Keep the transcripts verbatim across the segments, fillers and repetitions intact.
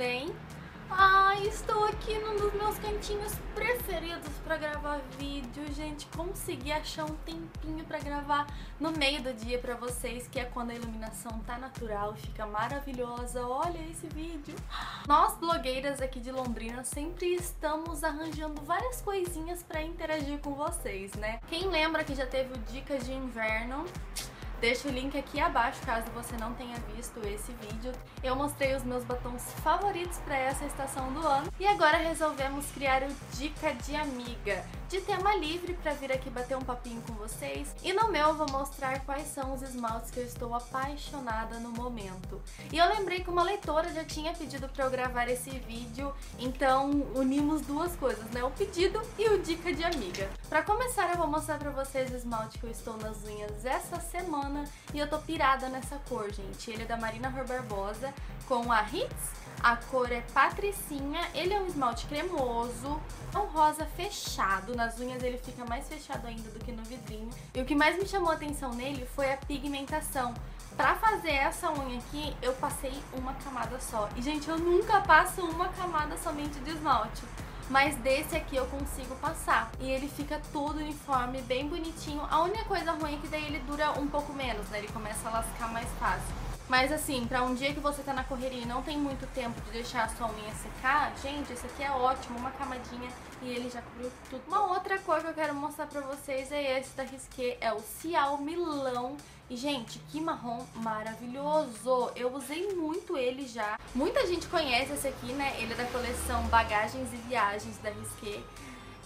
bem? Ai, estou aqui num dos meus cantinhos preferidos pra gravar vídeo, gente. Consegui achar um tempinho pra gravar no meio do dia pra vocês, que é quando a iluminação tá natural, fica maravilhosa. Olha esse vídeo! Nós, blogueiras aqui de Londrina, sempre estamos arranjando várias coisinhas pra interagir com vocês, né? Quem lembra que já teve o Dicas de Inverno? Deixo o link aqui abaixo, caso você não tenha visto esse vídeo. Eu mostrei os meus batons favoritos para essa estação do ano. E agora resolvemos criar o Dica de Amiga, de tema livre, para vir aqui bater um papinho com vocês. E no meu eu vou mostrar quais são os esmaltes que eu estou apaixonada no momento. E eu lembrei que uma leitora já tinha pedido para eu gravar esse vídeo, então unimos duas coisas, né? O pedido e o Dica de Amiga. Para começar, eu vou mostrar para vocês o esmalte que eu estou nas unhas essa semana. E eu tô pirada nessa cor, gente. Ele é da Marina Barbosa com a Ritz. A cor é patricinha. Ele é um esmalte cremoso, é um rosa fechado. Nas unhas ele fica mais fechado ainda do que no vidrinho. E o que mais me chamou a atenção nele foi a pigmentação. Pra fazer essa unha aqui, eu passei uma camada só. E, gente, eu nunca passo uma camada somente de esmalte. Mas desse aqui eu consigo passar. E ele fica todo uniforme, bem bonitinho. A única coisa ruim é que daí ele dura um pouco menos, né? Ele começa a lascar mais fácil. Mas assim, pra um dia que você tá na correria e não tem muito tempo de deixar a sua unha secar, gente, esse aqui é ótimo, uma camadinha e ele já cobriu tudo. Uma outra cor que eu quero mostrar pra vocês é esse da Risqué, é o Siau Milão. E, gente, que marrom maravilhoso! Eu usei muito ele já. Muita gente conhece esse aqui, né? Ele é da coleção Bagagens e Viagens da Risqué.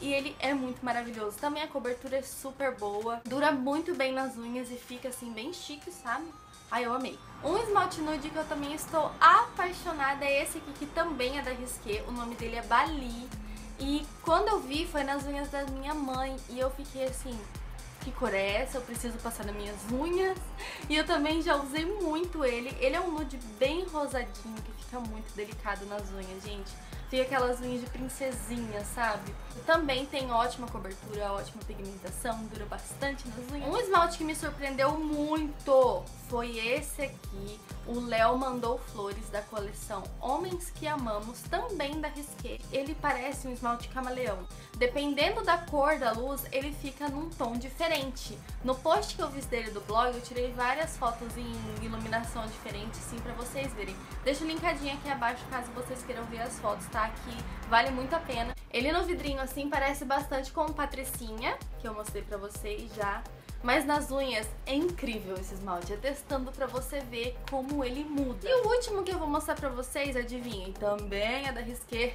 E ele é muito maravilhoso. Também a cobertura é super boa, dura muito bem nas unhas e fica assim bem chique, sabe? Ai, eu amei. Um esmalte nude que eu também estou apaixonada é esse aqui, que também é da Risqué. O nome dele é Bali. E quando eu vi, foi nas unhas da minha mãe. E eu fiquei assim, que cor é essa? Eu preciso passar nas minhas unhas. E eu também já usei muito ele. Ele é um nude bem rosadinho, que fica muito delicado nas unhas, gente. Fica aquelas unhas de princesinha, sabe? Também tem ótima cobertura, ótima pigmentação, dura bastante nas unhas. Um esmalte que me surpreendeu muito foi esse aqui, o Léo Mandou Flores, da coleção Homens Que Amamos, também da Risqué. Ele parece um esmalte camaleão. Dependendo da cor da luz, ele fica num tom diferente. No post que eu fiz dele do blog, eu tirei várias fotos em iluminação diferente, assim, pra vocês verem. Deixa o linkadinho aqui abaixo, caso vocês queiram ver as fotos, tá? Que vale muito a pena. Ele no vidrinho assim parece bastante com patricinha, que eu mostrei pra vocês já. Mas nas unhas é incrível esse esmalte, é testando pra você ver como ele muda. E o último que eu vou mostrar pra vocês, adivinhem, também é da Risqué.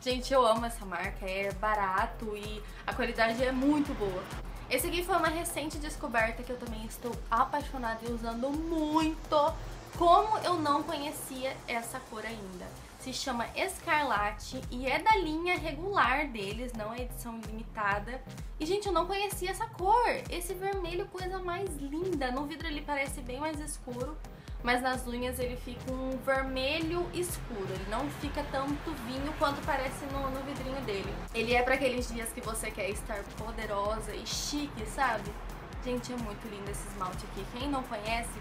Gente, eu amo essa marca, é barato e a qualidade é muito boa. Esse aqui foi uma recente descoberta que eu também estou apaixonada e usando muito. Como eu não conhecia essa cor ainda. Se chama Escarlate e é da linha regular deles, não é edição limitada. E, gente, eu não conhecia essa cor. Esse vermelho, coisa mais linda. No vidro ele parece bem mais escuro, mas nas unhas ele fica um vermelho escuro. Ele não fica tanto vinho quanto parece no, no vidrinho dele. Ele é para aqueles dias que você quer estar poderosa e chique, sabe? Gente, é muito lindo esse esmalte aqui. Quem não conhece,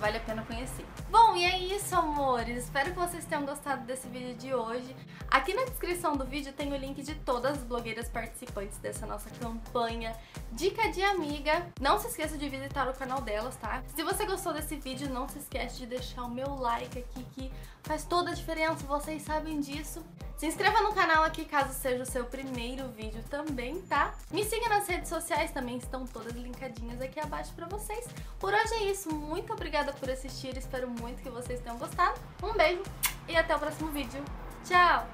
vale a pena conhecer. Bom, e é isso, amores. Espero que vocês tenham gostado desse vídeo de hoje. Aqui na descrição do vídeo tem o link de todas as blogueiras participantes dessa nossa campanha Dica de Amiga. Não se esqueça de visitar o canal delas, tá? Se você gostou desse vídeo, não se esquece de deixar o meu like aqui, que faz toda a diferença, vocês sabem disso. Se inscreva no canal aqui caso seja o seu primeiro vídeo também, tá? Me siga nas redes sociais, também estão todas linkadinhas aqui abaixo pra vocês. Por hoje é isso, muito obrigada por assistir, espero muito que vocês tenham gostado. Um beijo e até o próximo vídeo. Tchau!